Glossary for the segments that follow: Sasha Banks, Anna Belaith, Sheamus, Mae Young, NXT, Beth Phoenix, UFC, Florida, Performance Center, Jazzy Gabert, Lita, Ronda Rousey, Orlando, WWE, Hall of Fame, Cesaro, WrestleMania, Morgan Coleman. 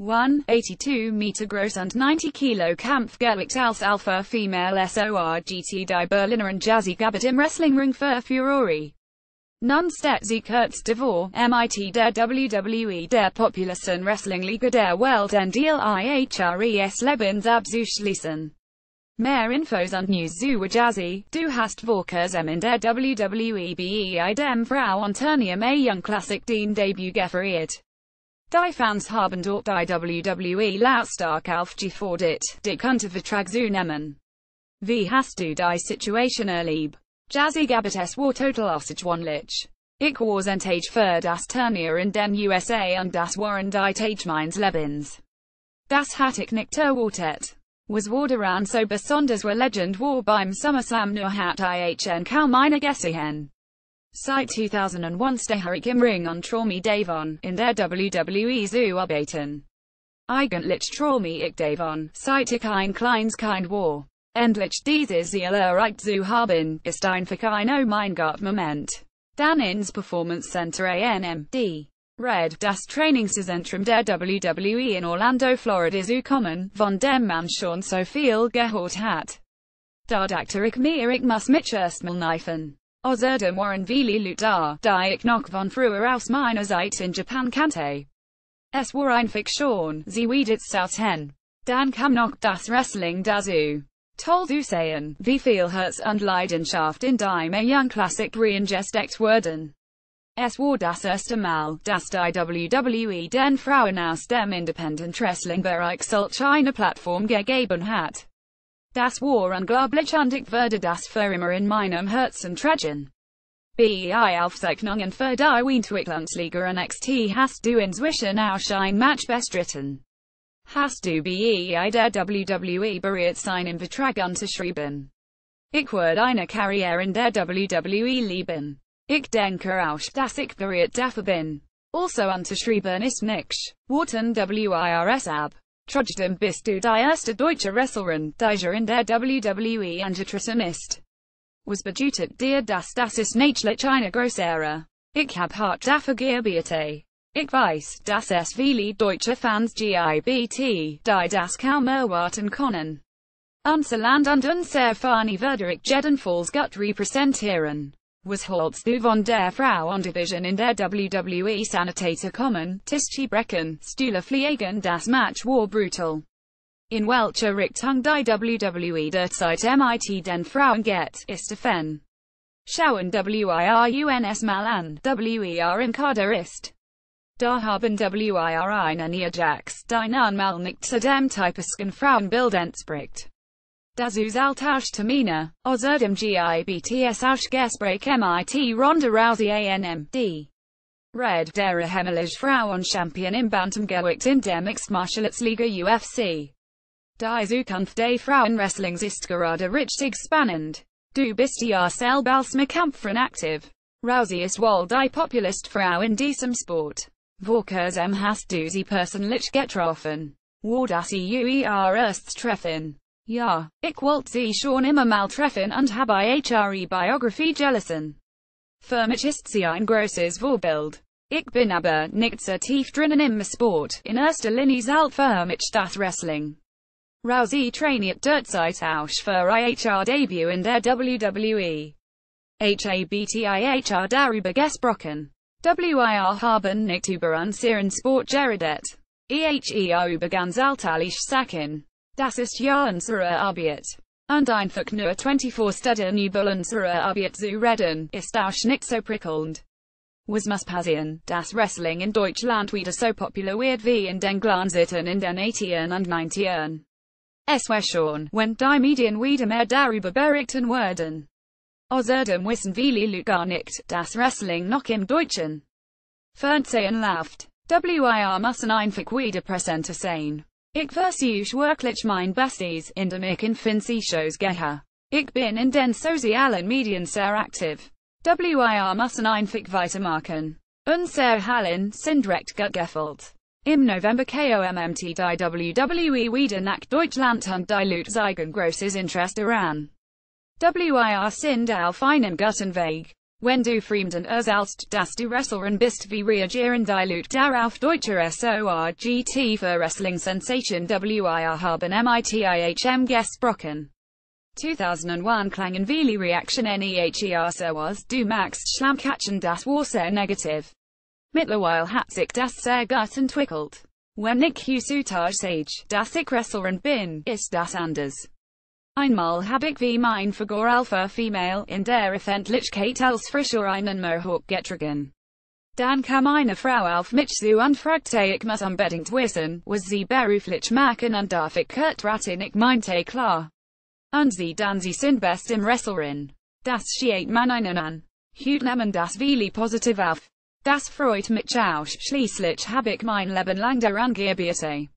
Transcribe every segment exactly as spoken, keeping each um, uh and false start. one eighty-two meter gross and ninety kilo Kampf Gewicht als Alpha Female S O R G T die Berliner and Jazzy Gabert im Wrestlingring für Furore. Nun steht sie kurz davor, mit der W W E der populären Wrestling-Liga der Welt und ihres Lebens abzuschließen. Mehr Infos und News zu Jazzy, du hast Vorkurs im in der W W E bei dem Frau und Turnier Mae Young Classic den Debut gefeiert. Die Fans haben dort die W W E lautstark aufgefordert, dich unter Vertrag zu nehmen. Wie hast du die Situation erlebt? Jazzy Gabert war total ausgewandelt. Ich war enttäuscht für das Turnier in den U S A und das war ein Teil meines Lebens. Das hatte ich nicht erwartet. Was war daran so besonders? War Legend war beim SummerSlam nur hat ich kaum eine gesehen. Seit zweitausendeins stehe ich im Ring und traue davon, in der W W E zu arbeiten. Eigentlich traue ich davon, seit ich ein kleines Kind war. Endlich dieses Ziel erreicht zu haben, ist einfach ein oh mein Gott Moment. Dann ins Performance Center A N M D. Red, das Trainingszentrum der W W E in Orlando, Florida zu kommen, von dem man schon so viel gehört hat. Da dachte ich mir, ich muss mich erstmal kneifen. Außerdem waren viele Leute da, die ich noch von früher aus meiner Zeit in Japan kannte. Es war einfach schon, sie wiedet's aus hen. Dann kam noch das Wrestling dazu. Toll zu sehen, wie viel Herz und Leidenschaft in die Mae Young Classic reingesteckt wurden. Es war das erste Mal, dass die W W E den Frauen aus dem Independent Wrestling Bereich solch eine Plattform gegeben hat. Das war unglaublich und ich würde das für immer in meinem Herzen tragen. Bei Aufzeichnungen für die Entwicklungsliga N X T hast du inzwischen auch ein Match bestritten. Hast du bei der W W E bereits einen Vertrag unterschrieben? Ich würde eine Karriere in der W W E lieben. Ich denke auch, dass ich bereit dafür bin. Also unterschrieben ist nicht. Warten WIRS ab. Trotzdem bist du die erste deutsche Wrestlerin, die in der W W E angetreten ist. Was bedeutet dir das? Das ist natürlich eine große Ehre. Ich habe hart dafür gearbeitet. Ich weiß, dass es viele deutsche Fans gibt, die das kaum erwarten können. Unser Land und unsere Fahne würde ich jedenfalls gut repräsentieren. Was hältst du von der Frauendivision in der W W E? Sanitäter kommen, Tischi brechen, Stühle fliegen, das Match war brutal. In welcher Richtung die W W E derzeit mit den Frauen geht, ist offen. Schauen wir uns mal an, wer im Kader ist. Da haben wir einen Ajax, die nun mal nicht zu dem typischen Frauenbild entspricht. Dazu tauscht Mina, außerdem gibt's auch Gespräche mit Ronda Rousey A N M D. Red, der ehemalige Frauenchampion im Bantamgewicht in der Mixed Martial Arts Liga U F C. Die Zukunft des Frauenwrestlings ist gerade richtig spannend. Du bist ja selbst im Kampfring aktiv. Rousey ist wohl die populärste Frau in diesem Sport. Vorkursem hast du sie persönlich getroffen. War das ihr erstes Treffen? Ja, ich wollte sie schon immer mal treffen und habe ihre Biografie gelesen. Für mich ist sie ein großes Vorbild. Ich bin aber nicht so tief drinnen im Sport, in erster Linie zählt für mich das Wrestling. Rousey trainiert derzeit auch für ihr Debüt in der W W E. Habtihar darüber gesprochen. Wir haben nicht über unseren Sport geredet. Ich über ganz alltägliche Sachen. Das ist ja unsere Arbeit. Und einfach nur vierundzwanzig Stunden über unsere Arbeit zu reden, ist auch nicht so prickelnd. Was muss passieren, dass Wrestling in Deutschland wieder so populär wird wie in den Glanzzeiten in den achtzigern und neunzigern? Es wäre schön, wenn die Medien wieder mehr darüber berichten würden. Außerdem wissen viele Leute gar nicht, dass Wrestling noch im deutschen Fernsehen läuft. Wir müssen einfach wieder präsenter sein. Ich versuche wirklich mein Bestes, indem ich in Fernsehshows gehe. Ich bin in den sozialen Medien sehr aktiv. Wir müssen einfach weitermachen. Unsere Hallen sind recht gut gefüllt. Im November kommt die W W E wieder nach Deutschland und die Leute zeigen großes Interesse daran. Wir sind auf einem guten Weg. Wenn du Fremden erzählst, dass du wrestlern bist, wie reagieren die Leute darauf? Deutscher Sorgt für Wrestling Sensation wir haben mithm gesprochen. two thousand one Klangen Vili Reaction NEHER sowas du Max Schlammkatchen das war sehr negativ. Mittlerweile hat sich das sehr gut entwickelt. Wenn ich heutzutage sage, dass ich Wrestlerin bin, ist das anders. Einmal habe ich wie mein Figur Alpha Female in der Öffentlichkeit als Frisur einen Mohawk getragen. Dann kam eine Frau auf mich zu und fragte, ich muss unbedingt wissen, was sie beruflich machen und darf ich kurz raten? Ich meinte klar. Und sie dann sie sind best im Wrestlerin. Das schiet man einen an. Hut nehmen das Vili positiv auf. Das freut mich auch, schließlich habe ich mein Leben lang daran gearbeitet.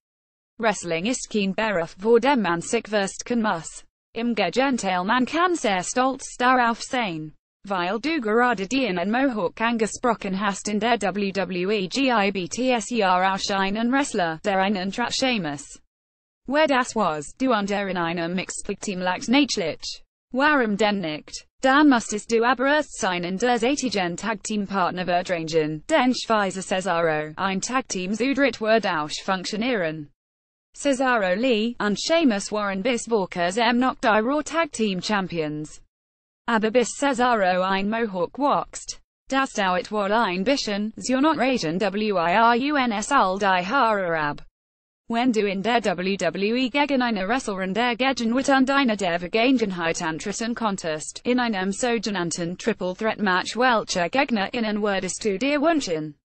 Wrestling ist kein Beruf, vor dem man sich fürchten muss. Im Gegenteil, man kann sehr stolz darauf sein. Weil du gerade deinen Mohawk angesprochen hast, in der W W E gibt's auch einen Wrestler, der einen Trash Sheamus. Wer das was, du und er in einem Mixed-Team lacht natürlich. Warum denn nicht? Dann musstest du aber erst seinen derzeitigen Tag-Team-Partner verdrängen, den Schweizer Cesaro, ein Tag-Team zu dritt wird auch funktionieren. Cesaro Lee und Sheamus waren bis Walkers M. noch die Raw Tag-Team-Champions. Aber bis Cesaro ein Mohawk wächst. Das dauert wohl ein bisschen, zur Nachrichten wir's all die Haare ab. Wenn du in der W W E gegen eine Wrestlerin der Gegenwart und einer der Vergangenheit antreten konntest, in einem sogenannten Triple Threat Match welcher GegnerInnen würdest du dir wünschen?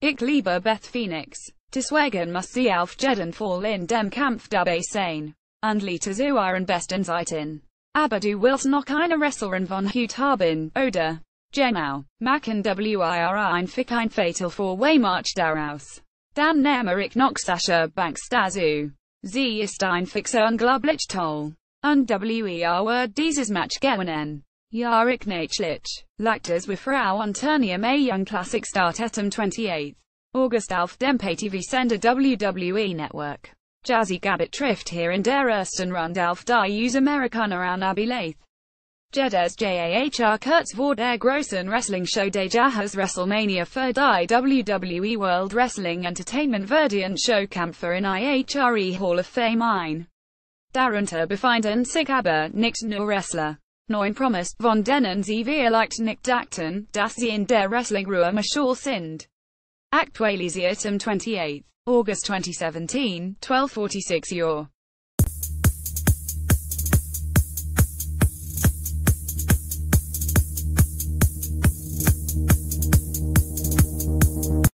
Ich liebe Beth Phoenix. Deswegen muss sie auf jeden Fall in dem Kampf dabei sein. Und Lita zu ihren besten Zeiten. Aber du willst noch keine Wrestlerin von Hut haben, oder? Genau. Machen wir einfach ein Fatal Four-Way Match daraus. Dann nehme ich noch Sasha Banks dazu. Sie ist einfach unglaublich toll. Und wir wird dieses Match gewinnen. Ja, ich natürlich. Like das with Frau und Turnier Mae Young Classic startet am twenty-eighth of August auf dem Pay-T V-Sender W W E Network. Jazzy Gabert trifft hier in der ersten Runde auf die US-Amerikaner Anna Belaith. Jedes Jahr kurz vor der großen Wrestling-Show des Jahres WrestleMania für die W W E World Wrestling Entertainment werden Showkämpfer in ihre Hall of Fame ein. Darunter befinden sich aber nicht nur Wrestler. Neun promised von denen sie vielleicht nicht dachten, dass sie in der Wrestling-Ruhe schuld sind. Aktualisiert am twenty-eighth of August twenty seventeen, twelve forty-six Uhr.